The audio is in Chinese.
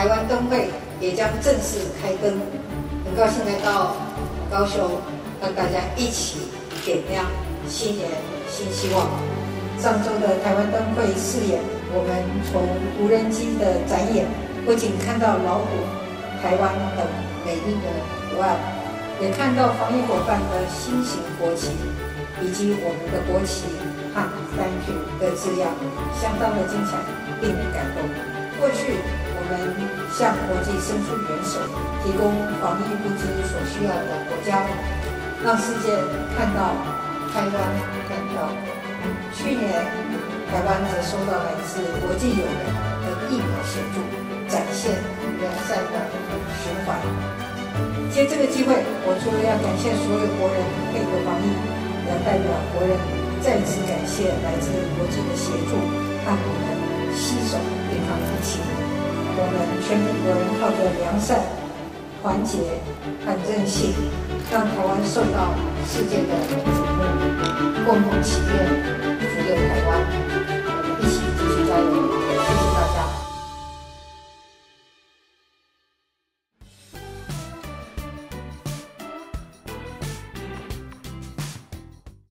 台湾灯会也将正式开灯。很高兴来到高雄，让大家一起点亮新年新希望。上周的台湾灯会试演，我们从无人机的展演，不仅看到老虎、台湾等美丽的图案，也看到防疫伙伴的新型国旗，以及我们的国旗和单据的字样，相当的精彩，令人感动。过去我们向国际伸出援手，提供防疫物资所需要的国家，让世界看到台湾看到。去年台湾则收到来自国际友人的疫苗协助，展现良善的循环。借这个机会，我除了要感谢所有国人配合防疫，也代表国人再次感谢来自国际的协助，和我们携手对抗疫情。我们全体国人靠着良善、团结和韧性，让台湾受到世界的瞩目，共同企业，福佑台湾。